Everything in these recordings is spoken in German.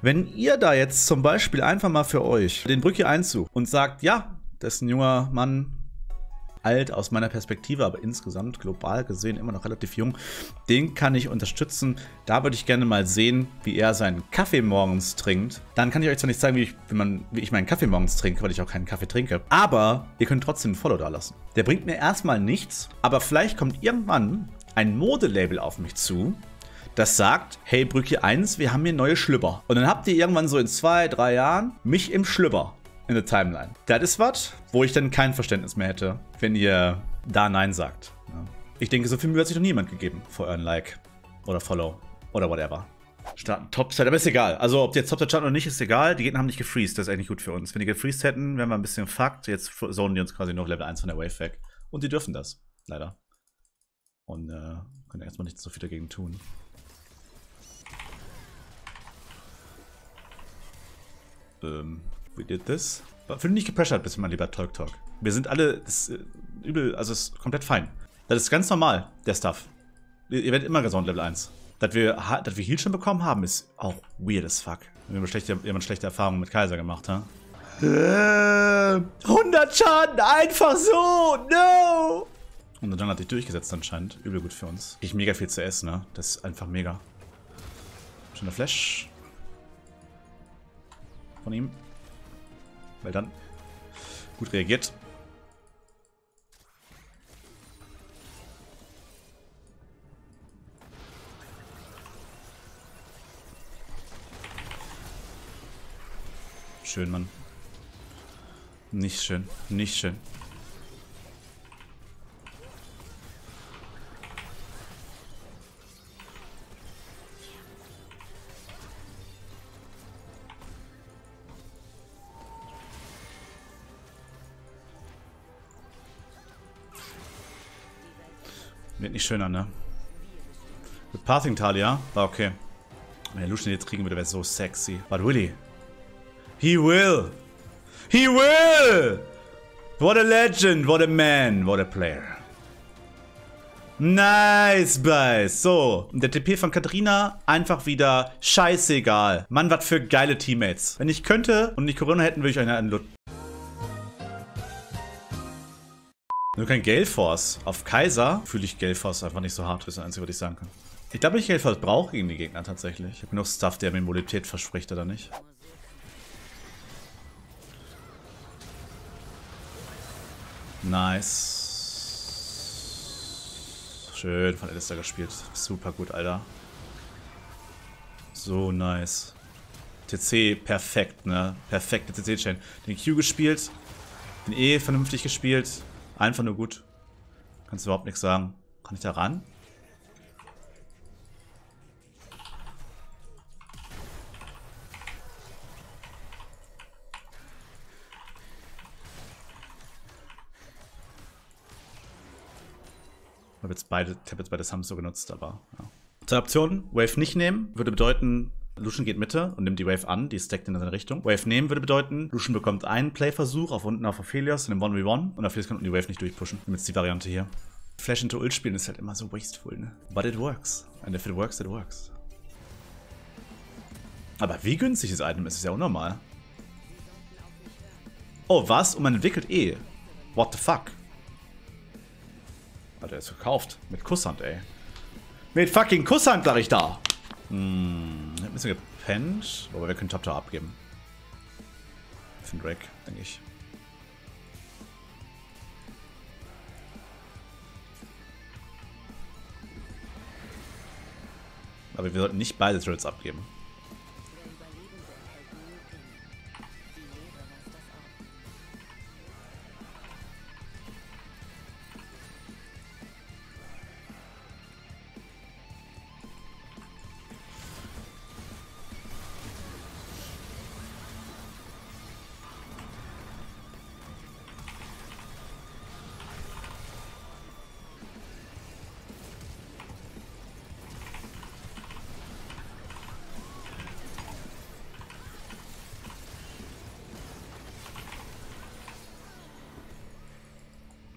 Wenn ihr da jetzt zum Beispiel einfach mal für euch den Bröeki einsucht und sagt, ja, das ist ein junger Mann, alt aus meiner Perspektive, aber insgesamt global gesehen immer noch relativ jung, den kann ich unterstützen. Da würde ich gerne mal sehen, wie er seinen Kaffee morgens trinkt. Dann kann ich euch zwar nicht zeigen, wie ich meinen Kaffee morgens trinke, weil ich auch keinen Kaffee trinke, aber ihr könnt trotzdem einen Follow da lassen. Der bringt mir erstmal nichts, aber vielleicht kommt irgendwann ein Modelabel auf mich zu, das sagt, hey Bröeki 1, wir haben hier neue Schlübber. Und dann habt ihr irgendwann so in 2, 3 Jahren mich im Schlübber in der Timeline. Das ist was, wo ich dann kein Verständnis mehr hätte, wenn ihr da Nein sagt. Ja. Ich denke, so viel Mühe hat sich noch niemand gegeben für euren Like oder Follow oder whatever. Starten Topside, aber ist egal. Also ob die jetzt Topside starten oder nicht, ist egal. Die Gegner haben nicht gefreezed, das ist eigentlich gut für uns. Wenn die gefreezed hätten, wären wir ein bisschen fucked. Jetzt zonen die uns quasi noch Level 1 von der Wave weg. Und die dürfen das, leider. Und können erstmal nicht so viel dagegen tun. We did this. Fühl dich nicht gepressured, bisschen, mein lieber Talk Talk. Wir sind alle, das ist übel, also es ist komplett fein. Das ist ganz normal, der Stuff. Ihr werdet immer gesund, Level 1. Dass wir Heal schon bekommen haben, ist auch weird as fuck. Wir haben schlechte Erfahrungen mit Kaisa gemacht, ha? 100 Schaden, einfach so, no! Und dann hat sich durchgesetzt anscheinend, übel gut für uns. Ich mega viel CS, ne? Das ist einfach mega. Schöner Flash. Von ihm. Weil dann gut reagiert. Schön, Mann. Nicht schön, nicht schön. Wird nicht schöner, ne? Mit Pathing Talia? War okay. Wenn der Lucian jetzt kriegen würde, wäre so sexy. But will he? He will! He will! What a legend, what a man, what a player. Nice, guys. So, und der TP von Katharina einfach wieder scheißegal. Mann, was für geile Teammates. Wenn ich könnte und nicht Corona hätten, würde ich euch einen Lutz. Nur kein Galeforce. Auf Kaisa fühle ich Galeforce einfach nicht so hart. Das ist das Einzige, was ich sagen kann. Ich glaube, ich Galeforce brauche gegen die Gegner tatsächlich. Ich habe genug Stuff, der mir Mobilität verspricht, oder nicht? Nice. Schön von Alistair gespielt. Super gut, Alter. So nice. TC perfekt, ne? Perfekte TC-Chain. Den Q gespielt. Den E vernünftig gespielt. Einfach nur gut. Kannst überhaupt nichts sagen. Kann ich da ran? Ich habe jetzt beide Sums so genutzt, aber ja. Zwei Optionen. Wave nicht nehmen würde bedeuten, Lucian geht Mitte und nimmt die Wave an, die stackt in seine Richtung. Wave nehmen würde bedeuten, Lucian bekommt einen Playversuch auf unten auf Aphelios in dem 1v1 und Aphelios kann unten die Wave nicht durchpushen. Nimm jetzt die Variante hier. Flash into Ult spielen ist halt immer so wasteful, ne? But it works. And if it works, it works. Aber wie günstig das Item ist, ist ja unnormal. Oh, was? Und man entwickelt eh. What the fuck? Alter, er ist verkauft. Mit Kusshand, ey. Mit fucking Kusshand lag ich da. Ich hab ein bisschen gepennt, aber wir können Top Tower abgeben. Für den Drake, denke ich. Aber wir sollten nicht beide Turrets abgeben.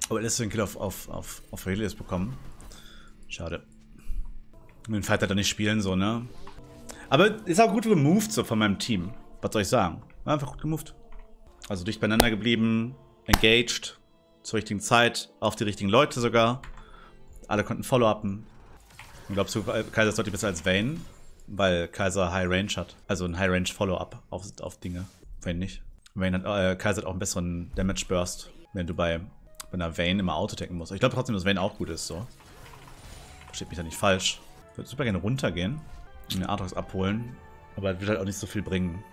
Aber Alistair den Kill auf Aphelios bekommen. Schade. Den Fight hat er nicht spielen, so, ne? Aber ist auch gut gemoved so von meinem Team. Was soll ich sagen? War einfach gut gemoved. Also dicht beieinander geblieben, engaged, zur richtigen Zeit, auf die richtigen Leute sogar. Alle konnten follow-uppen. Glaubst du, Kaisa ist deutlich besser als Vayne? Weil Kaisa High Range hat. Also ein High Range Follow-up auf Dinge. Vayne nicht. Kaisa hat auch einen besseren Damage Burst, wenn du bei einer Vayne immer Auto-Tacken musst. Ich glaube trotzdem, dass Vayne auch gut ist, so. Versteht mich da nicht falsch. Ich würde super gerne runtergehen und den Aatrox abholen. Aber das wird halt auch nicht so viel bringen.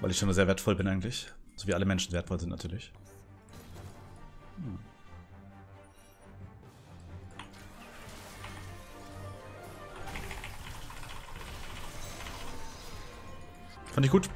Weil ich schon sehr wertvoll bin eigentlich. So wie alle Menschen wertvoll sind natürlich. Hm. Fand ich gut.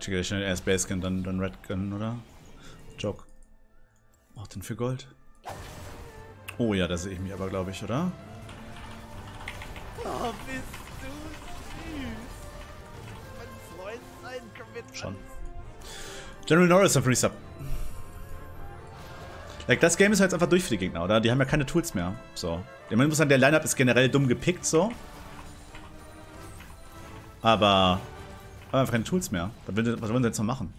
Ich gehe schnell erst Base Gun, dann Red Gun, oder? Joke. Auch den für Gold. Oh ja, da sehe ich mich aber, glaube ich, oder? Oh, bist du süß. Mein Freund sein, komm mit. Schon. General Norris auf Resub. Like, das Game ist halt einfach durch für die Gegner, oder? Die haben ja keine Tools mehr. So. Man muss sagen, der Lineup ist generell dumm gepickt, so. Aber. Aber einfach keine Tools mehr. Was wollen sie jetzt noch machen?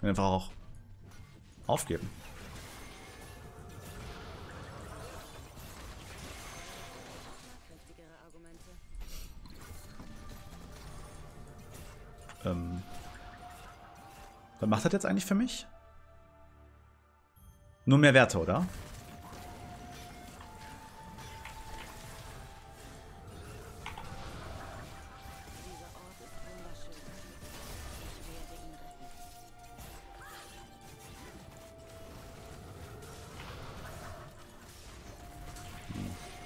Einfach auch aufgeben. Was macht das jetzt eigentlich für mich? Nur mehr Werte, oder?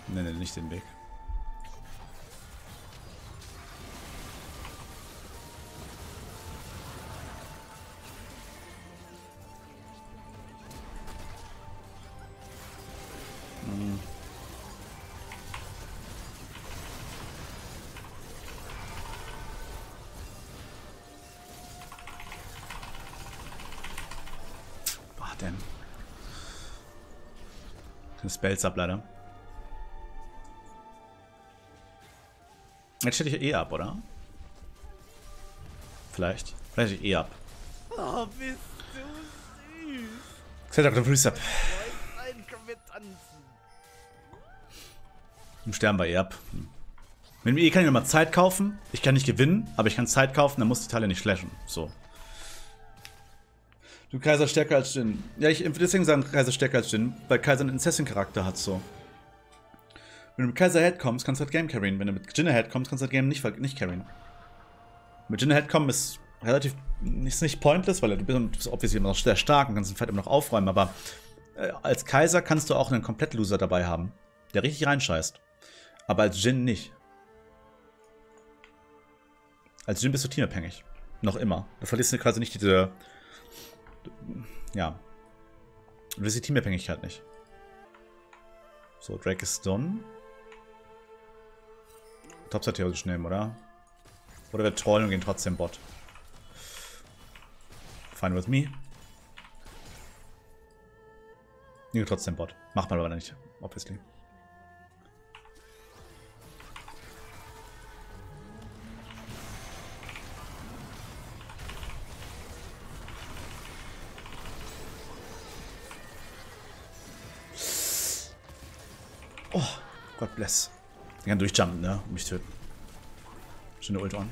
Nenne nicht den Weg. Hm. Boah, denn. Das Spells ab, leider. Jetzt stelle ich eh ab, oder? Vielleicht. Vielleicht stelle ich eh ab. Oh, bist du süß. Set up the Resub. Im Sterben bei eh ab. Mit dem E kann ich mir mal Zeit kaufen. Ich kann nicht gewinnen, aber ich kann Zeit kaufen, dann muss die Teile nicht flashen. So. Du, Kaisa stärker als Jin. Ja, ich würde deswegen sagen, Kaisa stärker als Jin, weil Kaisa einen Assassin-Charakter hat, so. Wenn du mit Kaisa Head kommst, kannst du das Game carryen. Wenn du mit Jinna Head kommst, kannst du das Game nicht carryen. Mit Jinna Head kommen ist relativ nicht pointless, weil du bist obviously immer noch sehr stark und kannst den Fight immer noch aufräumen, aber als Kaisa kannst du auch einen Komplett-Loser dabei haben, der richtig reinscheißt. Aber als Jin nicht. Als Jin bist du teamabhängig. Noch immer. Du verlierst quasi nicht diese. Ja. Du willst die Teamabhängigkeit nicht. So, Drake ist done. Topside theoretisch nehmen, oder? Oder wir trollen und gehen trotzdem Bot. Fine with me. Nehmen trotzdem Bot. Macht man aber nicht, obviously. Oh, Gott bless. Ich kann durchjumpen, ne? Und mich töten. Schöne Ult on.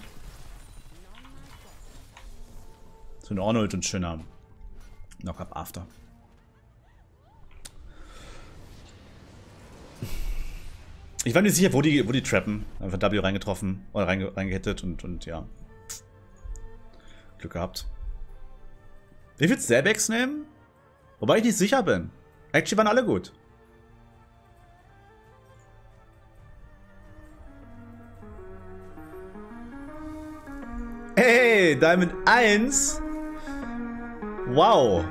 So eine On-Ult und schöner Knock-Up After. Ich war mir sicher, wo die trappen. Einfach W reingetroffen oder reingehittet und ja. Glück gehabt. Ich würde Zabex nehmen. Wobei ich nicht sicher bin. Actually waren alle gut. Okay, Diamond 1. Wow.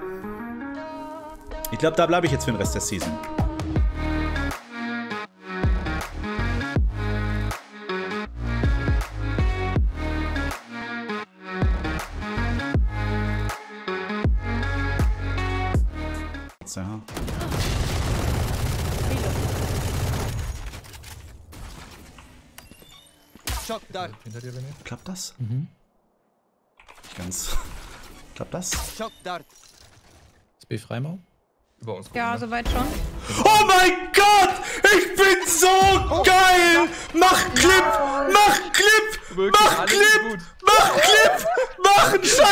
Ich glaube, da bleibe ich jetzt für den Rest der Season. Klappt das? Mhm. Nicht ganz. Klappt das? Ist B Freimau? Über uns. Ja, soweit schon. Oh mein Gott! Ich bin so geil! Mach Clip! Mach Clip! Mach Clip! Mach Clip! Mach einen Scheiß!